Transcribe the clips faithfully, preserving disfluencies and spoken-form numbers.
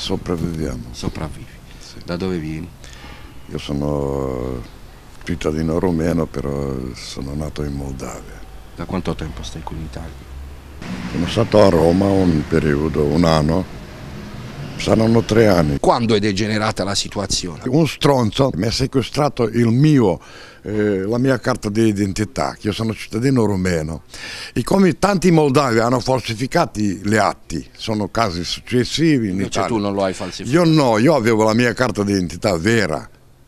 Sopravviviamo. Sopravvivi. Sì. Da dove vivi? Io sono cittadino romeno, però sono nato in Moldavia. Da quanto tempo stai qui in Italia? Sono stato a Roma un periodo, un anno. Saranno tre anni. Quando è degenerata la situazione? Un stronzo mi ha sequestrato il mio, eh, la mia carta di identità, che io sono cittadino rumeno. E come tanti moldavi hanno falsificato gli atti, sono casi successivi in Invece Italia. Tu non lo hai falsificato? Io no, io avevo la mia carta di identità vera.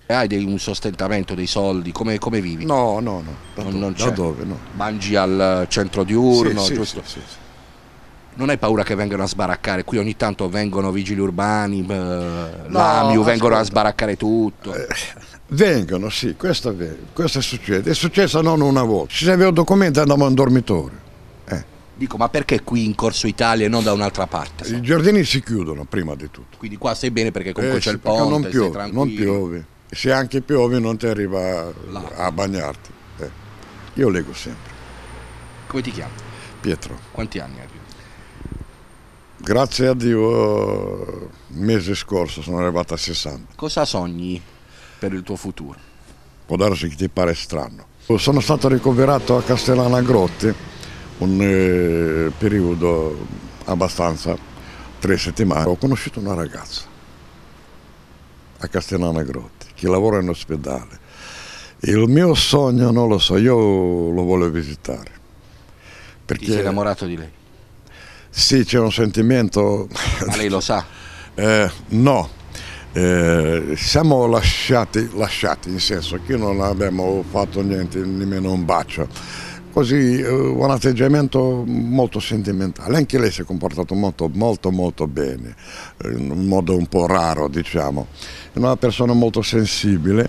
Hai dei, un sostentamento, dei soldi, come, come vivi? No, no, no. Da, non, non da dove? No. Mangi al centro diurno? Sì, giusto? Sì, sì, sì. Non hai paura che vengano a sbaraccare? Qui ogni tanto vengono vigili urbani, eh, no, l'A M I U, vengono a sbaraccare tutto. Eh, vengono, sì, questo, questo succede. È successo non una volta. Se avevo documenti andavo in dormitorio. Eh. Dico, ma perché qui in Corso Italia e non da un'altra parte? So? I giardini si chiudono prima di tutto. Quindi qua stai bene perché comunque eh, c'è sì, il ponte, non piove, sei tranquillo. Non piove. Se anche piove non ti arriva a bagnarti. Eh. Io leggo sempre. Come ti chiami? Pietro. Quanti anni hai? Grazie a Dio, il mese scorso sono arrivato a sessanta. Cosa sogni per il tuo futuro? Può darsi che ti pare strano. Sono stato ricoverato a Castellana Grotte un eh, periodo abbastanza, tre settimane. Ho conosciuto una ragazza a Castellana Grotte che lavora in ospedale. Il mio sogno, non lo so, io lo voglio visitare. Perché... Ti sei innamorato di lei? Sì, c'è un sentimento... Ma lei lo sa? Eh, no, eh, siamo lasciati, lasciati, in senso che non abbiamo fatto niente, nemmeno un bacio. Così, eh, un atteggiamento molto sentimentale. Anche lei si è comportata molto, molto, molto bene, in un modo un po' raro, diciamo. È una persona molto sensibile.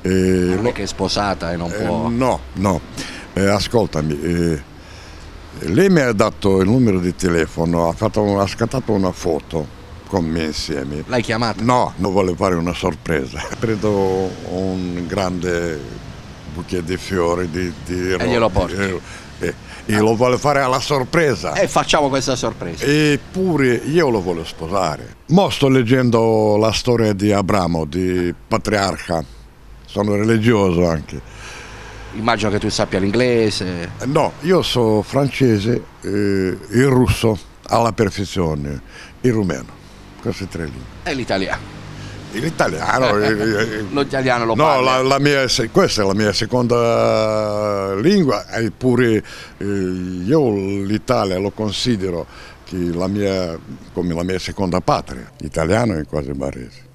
Eh, non è che è sposata e non eh, può... No, no, eh, ascoltami... Eh, Lei mi ha dato il numero di telefono, ha, fatto, ha scattato una foto con me insieme. L'hai chiamata? No, non volevo fare una sorpresa. Prendo un grande bouquet di fiori, di, di E glielo porti? E, e, e ah. lo voglio fare alla sorpresa. E facciamo questa sorpresa. Eppure io lo voglio sposare. Mo sto leggendo la storia di Abramo, di patriarca. Sono religioso anche. Immagino che tu sappia l'inglese. No, io so francese, eh, il russo alla perfezione, il rumeno, queste tre lingue. E l'italiano? L'italiano. L'italiano lo parla. No, la, la mia, questa è la mia seconda lingua, eppure eh, io l'Italia lo considero che la mia, come la mia seconda patria, italiano e quasi barese.